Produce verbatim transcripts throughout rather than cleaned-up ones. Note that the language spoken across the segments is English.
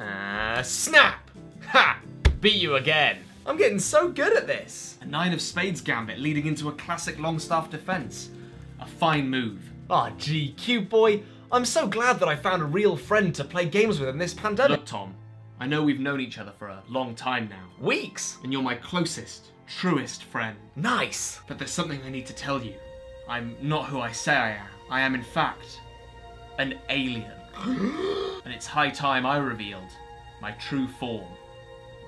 Ah, uh, snap! Ha! Beat you again. I'm getting so good at this. A nine of spades gambit leading into a classic Longstaff defense. A fine move. Ah, oh, gee, cute boy. I'm so glad that I found a real friend to play games with in this pandemic. Look, Tom, I know we've known each other for a long time now. Weeks! And you're my closest, truest friend. Nice! But there's something I need to tell you. I'm not who I say I am. I am, in fact, an alien. And it's high time I revealed my true form.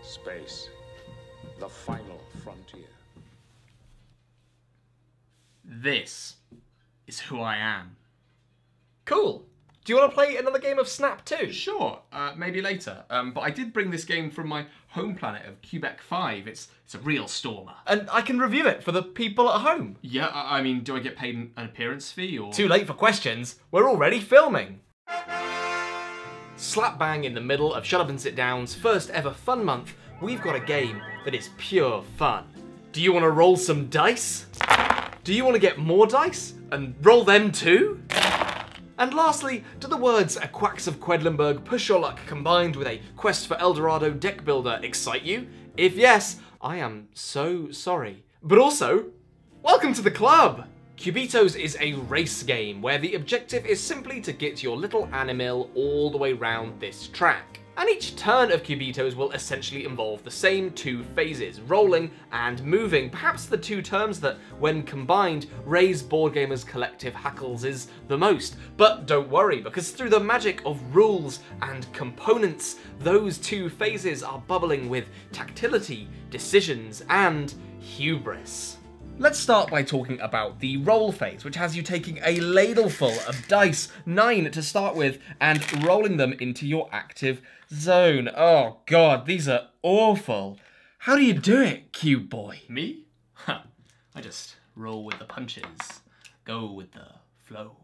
Space. The final frontier. This is who I am. Cool. Do you want to play another game of Snap too? Sure, uh, maybe later. Um, but I did bring this game from my home planet of Quebec five. It's it's a real stormer. And I can review it for the people at home. Yeah, I, I mean, do I get paid an appearance fee or...? Too late for questions. We're already filming. Slap bang in the middle of Shut Up and Sit Down's first ever fun month, we've got a game that is pure fun. Do you want to roll some dice? Do you want to get more dice and roll them too? And lastly, do the words A Quacks of Quedlinburg Push Your Luck combined with a Quest for Eldorado deck builder excite you? If yes, I am so sorry. But also, welcome to the club! Cubitos is a race game where the objective is simply to get your little animal all the way round this track. And each turn of Cubitos will essentially involve the same two phases, rolling and moving, perhaps the two terms that, when combined, raise Board Gamers Collective hackles the most. But don't worry, because through the magic of rules and components, those two phases are bubbling with tactility, decisions, and hubris. Let's start by talking about the roll phase, which has you taking a ladleful of dice, nine to start with, and rolling them into your active zone. Oh god, these are awful. How do you do it, cute boy? Me? Huh. I just roll with the punches, go with the flow.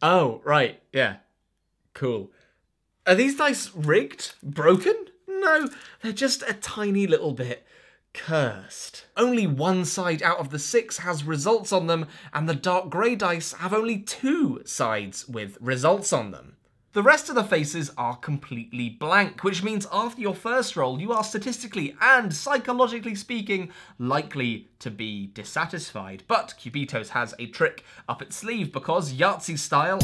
Oh, right, yeah. Cool. Are these dice rigged? Broken? No, they're just a tiny little bit cursed. Only one side out of the six has results on them, and the dark grey dice have only two sides with results on them. The rest of the faces are completely blank, which means after your first roll you are statistically and psychologically speaking likely to be dissatisfied. But Cubitos has a trick up its sleeve because Yahtzee style,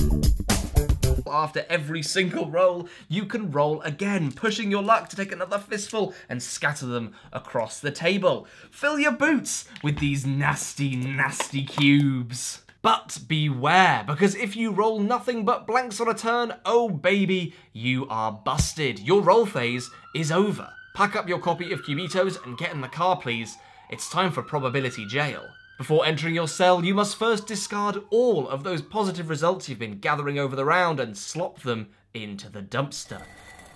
after every single roll, you can roll again, pushing your luck to take another fistful and scatter them across the table. Fill your boots with these nasty, nasty cubes. But beware, because if you roll nothing but blanks on a turn, oh baby, you are busted. Your roll phase is over. Pack up your copy of Cubitos and get in the car, please. It's time for probability jail. Before entering your cell, you must first discard all of those positive results you've been gathering over the round and slop them into the dumpster.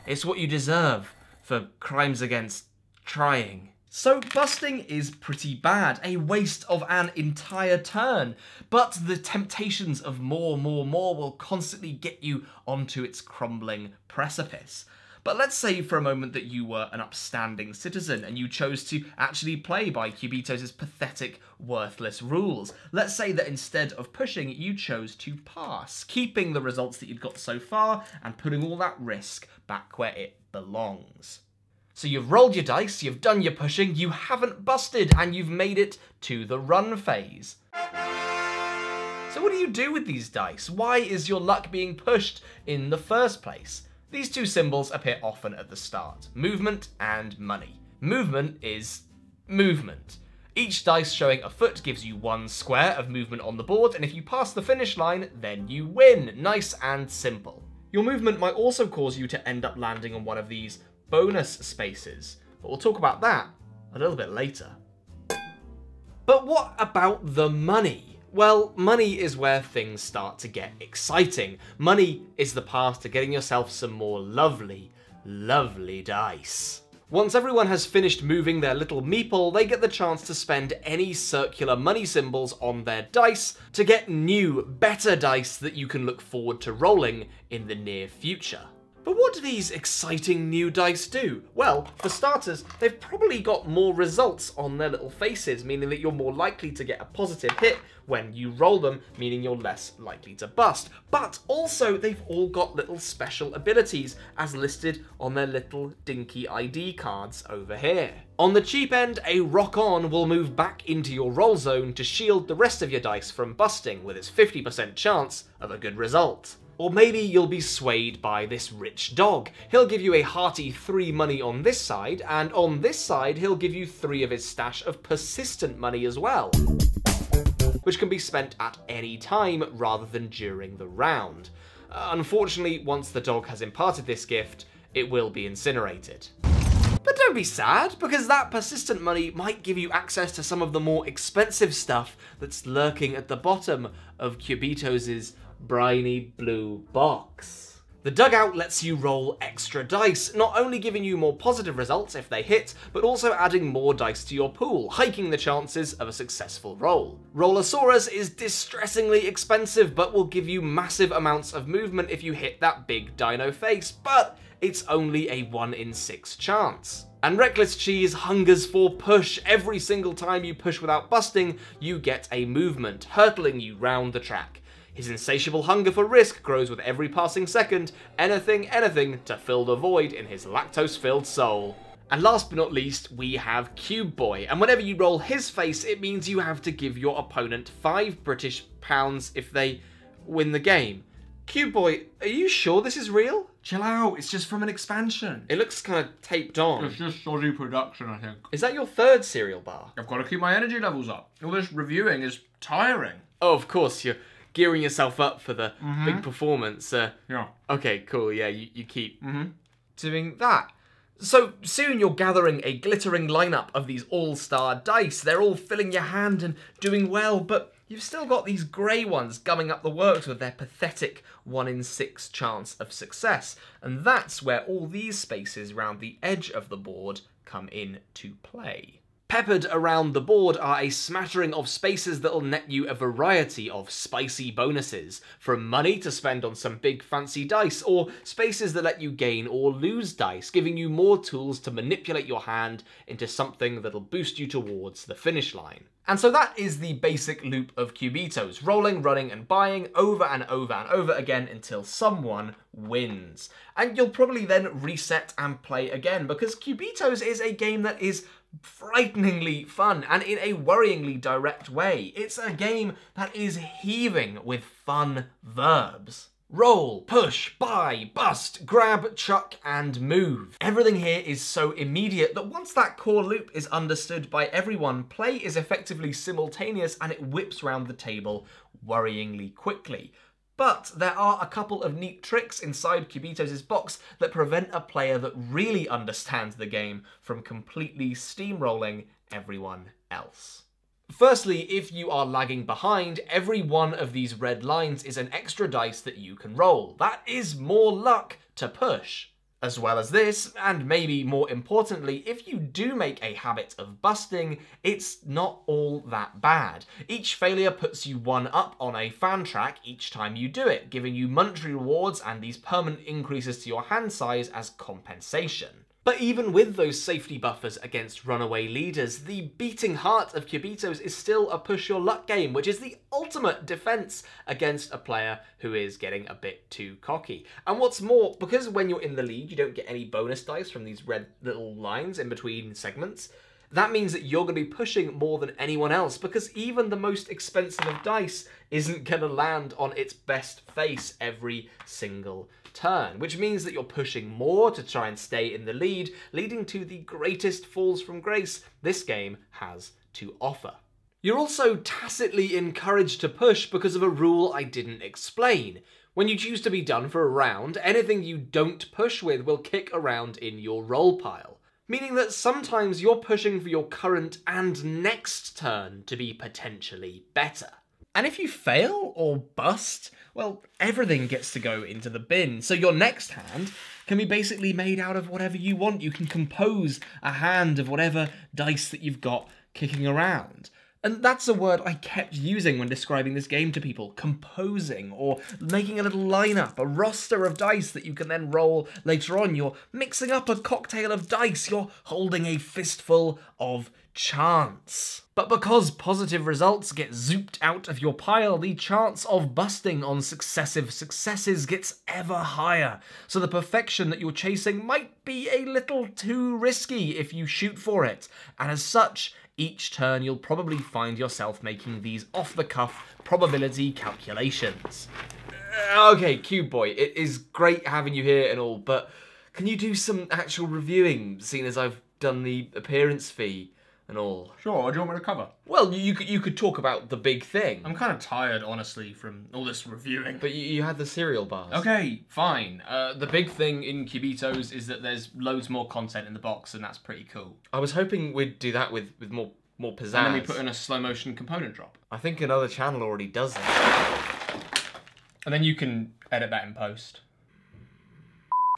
It's what you deserve for crimes against trying. So busting is pretty bad, a waste of an entire turn, but the temptations of more, more, more will constantly get you onto its crumbling precipice. But let's say for a moment that you were an upstanding citizen and you chose to actually play by Cubitos' pathetic, worthless rules. Let's say that instead of pushing, you chose to pass, keeping the results that you'd got so far and putting all that risk back where it belongs. So you've rolled your dice, you've done your pushing, you haven't busted, and you've made it to the run phase. So what do you do with these dice? Why is your luck being pushed in the first place? These two symbols appear often at the start, movement and money. Movement is movement. Each dice showing a foot gives you one square of movement on the board, and if you pass the finish line, then you win. Nice and simple. Your movement might also cause you to end up landing on one of these bonus spaces, but we'll talk about that a little bit later. But what about the money? Well, money is where things start to get exciting. Money is the path to getting yourself some more lovely, lovely dice. Once everyone has finished moving their little meeple, they get the chance to spend any circular money symbols on their dice to get new, better dice that you can look forward to rolling in the near future. But what do these exciting new dice do? Well, for starters, they've probably got more results on their little faces, meaning that you're more likely to get a positive hit when you roll them, meaning you're less likely to bust. But also, they've all got little special abilities, as listed on their little dinky I D cards over here. On the cheap end, a Rock On will move back into your roll zone to shield the rest of your dice from busting, with its fifty percent chance of a good result. Or maybe you'll be swayed by this rich dog. He'll give you a hearty three money on this side, and on this side he'll give you three of his stash of persistent money as well, which can be spent at any time rather than during the round. Uh, unfortunately, once the dog has imparted this gift, it will be incinerated. But don't be sad, because that persistent money might give you access to some of the more expensive stuff that's lurking at the bottom of Cubitos's briny blue box. The dugout lets you roll extra dice, not only giving you more positive results if they hit, but also adding more dice to your pool, hiking the chances of a successful roll. Rollosaurus is distressingly expensive, but will give you massive amounts of movement if you hit that big dino face, but it's only a one in six chance. And Reckless Cheese hungers for push. Every single time you push without busting, you get a movement, hurtling you round the track. His insatiable hunger for risk grows with every passing second, anything, anything to fill the void in his lactose-filled soul. And last but not least, we have Cube Boy, and whenever you roll his face, it means you have to give your opponent five British pounds if they win the game. Cube Boy, are you sure this is real? Chill out, it's just from an expansion. It looks kind of taped on. It's just shoddy production, I think. Is that your third cereal bar? I've got to keep my energy levels up. All this reviewing is tiring. Oh, of course, you're gearing yourself up for the mm-hmm. big performance. Uh, yeah. Okay, cool, yeah, you, you keep mm-hmm. doing that. So soon you're gathering a glittering lineup of these all-star dice. They're all filling your hand and doing well, but you've still got these grey ones gumming up the works with their pathetic one in six chance of success. And that's where all these spaces round the edge of the board come in to play. Peppered around the board are a smattering of spaces that'll net you a variety of spicy bonuses, from money to spend on some big fancy dice, or spaces that let you gain or lose dice, giving you more tools to manipulate your hand into something that'll boost you towards the finish line. And so that is the basic loop of Cubitos, rolling, running, and buying over and over and over again until someone wins. And you'll probably then reset and play again, because Cubitos is a game that is frighteningly fun, and in a worryingly direct way. It's a game that is heaving with fun verbs. Roll, push, buy, bust, grab, chuck, and move. Everything here is so immediate that once that core loop is understood by everyone, play is effectively simultaneous and it whips round the table worryingly quickly. But there are a couple of neat tricks inside Cubitos' box that prevent a player that really understands the game from completely steamrolling everyone else. Firstly, if you are lagging behind, every one of these red lines is an extra dice that you can roll. That is more luck to push. As well as this, and maybe more importantly, if you do make a habit of busting, it's not all that bad. Each failure puts you one up on a fan track each time you do it, giving you monetary rewards and these permanent increases to your hand size as compensation. But even with those safety buffers against runaway leaders, the beating heart of Cubitos is still a push your luck game, which is the ultimate defense against a player who is getting a bit too cocky. And what's more, because when you're in the lead, you don't get any bonus dice from these red little lines in between segments, that means that you're going to be pushing more than anyone else, because even the most expensive of dice isn't going to land on its best face every single turn, which means that you're pushing more to try and stay in the lead, leading to the greatest falls from grace this game has to offer. You're also tacitly encouraged to push because of a rule I didn't explain. When you choose to be done for a round, anything you don't push with will kick around in your roll pile. Meaning that sometimes you're pushing for your current and next turn to be potentially better. And if you fail or bust, well, everything gets to go into the bin. So your next hand can be basically made out of whatever you want. You can compose a hand of whatever dice that you've got kicking around. And that's a word I kept using when describing this game to people, composing, or making a little lineup, a roster of dice that you can then roll later on. You're mixing up a cocktail of dice, you're holding a fistful of chance. But because positive results get zooped out of your pile, the chance of busting on successive successes gets ever higher. So the perfection that you're chasing might be a little too risky if you shoot for it, and as such, each turn you'll probably find yourself making these off-the-cuff probability calculations. Okay, Cube Boy, it is great having you here and all, but can you do some actual reviewing, seeing as I've done the appearance fee and all? Sure, do you want me to cover? Well, you, you could talk about the big thing. I'm kind of tired, honestly, from all this reviewing. But you, you had the cereal bars. Okay, fine. Uh, the big thing in Cubitos is that there's loads more content in the box, and that's pretty cool. I was hoping we'd do that with, with more, more pizzazz. And then we put in a slow-motion component drop. I think another channel already does that. And then you can edit that in post.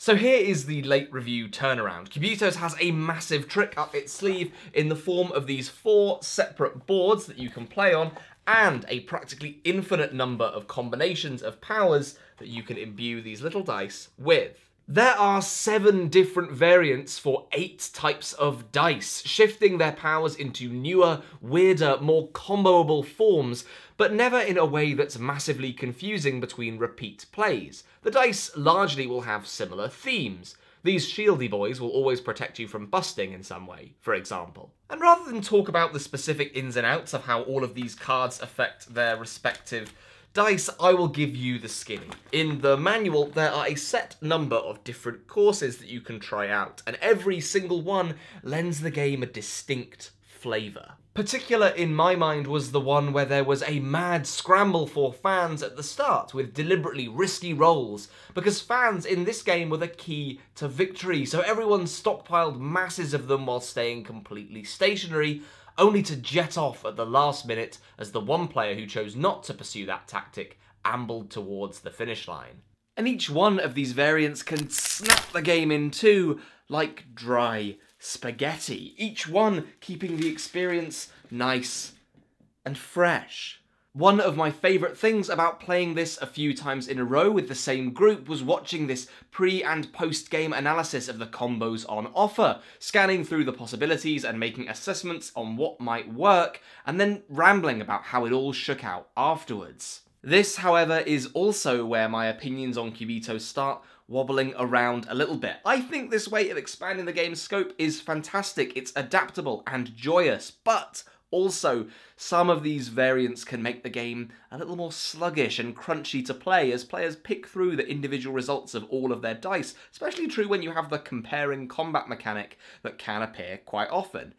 So here is the late review turnaround. Cubitos has a massive trick up its sleeve in the form of these four separate boards that you can play on and a practically infinite number of combinations of powers that you can imbue these little dice with. There are seven different variants for eight types of dice, shifting their powers into newer, weirder, more comboable forms, but never in a way that's massively confusing between repeat plays. The dice largely will have similar themes. These shieldy boys will always protect you from busting in some way, for example. And rather than talk about the specific ins and outs of how all of these cards affect their respective dice, I will give you the skinny. In the manual, there are a set number of different courses that you can try out, and every single one lends the game a distinct flavour. Particular in my mind was the one where there was a mad scramble for fans at the start with deliberately risky rolls, because fans in this game were the key to victory, so everyone stockpiled masses of them while staying completely stationary, only to jet off at the last minute as the one player who chose not to pursue that tactic ambled towards the finish line. And each one of these variants can snap the game in two like dry spaghetti, each one keeping the experience nice and fresh. One of my favourite things about playing this a few times in a row with the same group was watching this pre- and post-game analysis of the combos on offer, scanning through the possibilities and making assessments on what might work, and then rambling about how it all shook out afterwards. This, however, is also where my opinions on Cubitos start wobbling around a little bit. I think this way of expanding the game's scope is fantastic, it's adaptable and joyous, but also, some of these variants can make the game a little more sluggish and crunchy to play as players pick through the individual results of all of their dice, especially true when you have the comparing combat mechanic that can appear quite often.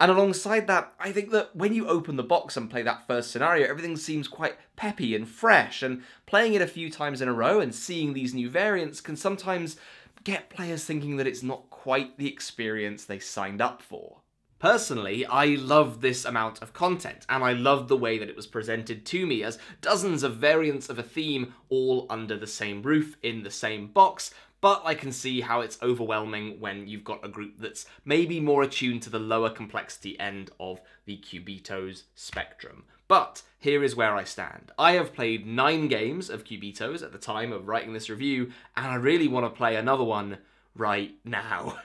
And alongside that, I think that when you open the box and play that first scenario, everything seems quite peppy and fresh, and playing it a few times in a row and seeing these new variants can sometimes get players thinking that it's not quite the experience they signed up for. Personally, I loved this amount of content, and I loved the way that it was presented to me as dozens of variants of a theme all under the same roof in the same box, but I can see how it's overwhelming when you've got a group that's maybe more attuned to the lower complexity end of the Cubitos spectrum. But here is where I stand. I have played nine games of Cubitos at the time of writing this review, and I really want to play another one right now.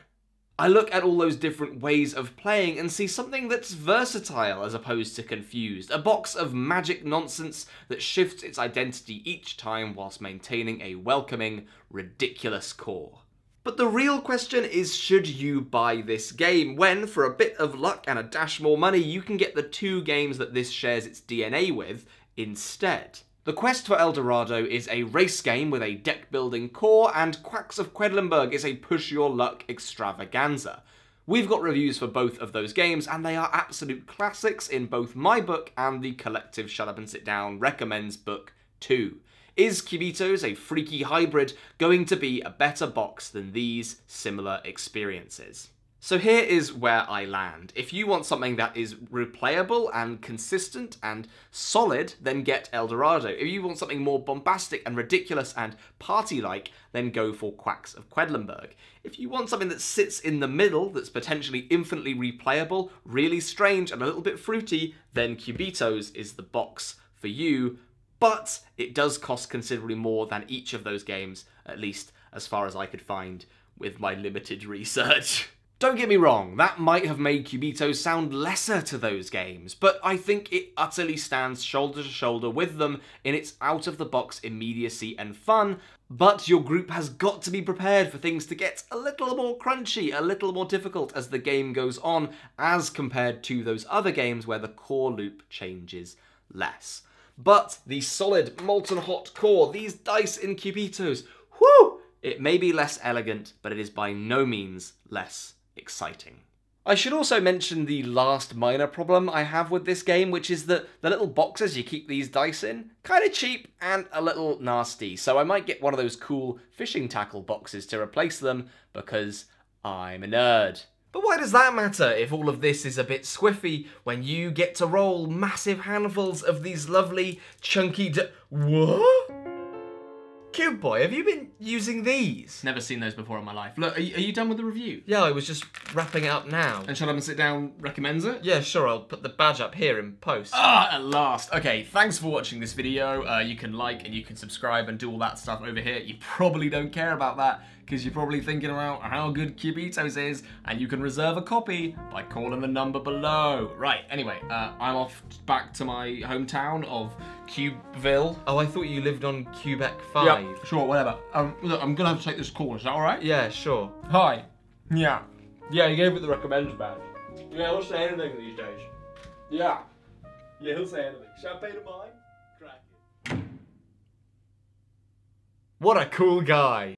I look at all those different ways of playing and see something that's versatile as opposed to confused, a box of magic nonsense that shifts its identity each time whilst maintaining a welcoming, ridiculous core. But the real question is, should you buy this game when, for a bit of luck and a dash more money, you can get the two games that this shares its D N A with instead? The Quest for El Dorado is a race game with a deck-building core, and Quacks of Quedlinburg is a push-your-luck extravaganza. We've got reviews for both of those games, and they are absolute classics in both my book and the collective Shut Up and Sit Down Recommends Book two. Is Cubitos, a freaky hybrid, going to be a better box than these similar experiences? So here is where I land. If you want something that is replayable and consistent and solid, then get Eldorado. If you want something more bombastic and ridiculous and party-like, then go for Quacks of Quedlinburg. If you want something that sits in the middle, that's potentially infinitely replayable, really strange and a little bit fruity, then Cubitos is the box for you. But it does cost considerably more than each of those games, at least as far as I could find with my limited research. Don't get me wrong, that might have made Cubitos sound lesser to those games, but I think it utterly stands shoulder to shoulder with them in its out-of-the-box immediacy and fun, but your group has got to be prepared for things to get a little more crunchy, a little more difficult as the game goes on, as compared to those other games where the core loop changes less. But the solid, molten hot core, these dice in Cubitos, whoo! It may be less elegant, but it is by no means less exciting. I should also mention the last minor problem I have with this game, which is that the little boxes you keep these dice in, kind of cheap and a little nasty, so I might get one of those cool fishing tackle boxes to replace them, because I'm a nerd. But why does that matter if all of this is a bit squiffy when you get to roll massive handfuls of these lovely, chunky d- What? Cube Boy, have you been using these? Never seen those before in my life. Look, are you, are you done with the review? Yeah, I was just wrapping it up now. And Shut Up and Sit Down recommends it? Yeah, sure, I'll put the badge up here in post. Ah, at last. Okay, thanks for watching this video. Uh, you can like and you can subscribe and do all that stuff over here. You probably don't care about that because you're probably thinking about how good Cubitos is, and you can reserve a copy by calling the number below. Right, anyway, uh, I'm off back to my hometown of Cubeville. Oh, I thought you lived on Quebec five. Yep, sure, whatever. Um, look, I'm gonna have to take this call, is that all right? Yeah, sure. Hi. Yeah. Yeah, he gave it the recommend badge. Yeah, he'll say anything these days. Yeah. Yeah, he'll say anything. Champagne and wine? Crack it. What a cool guy.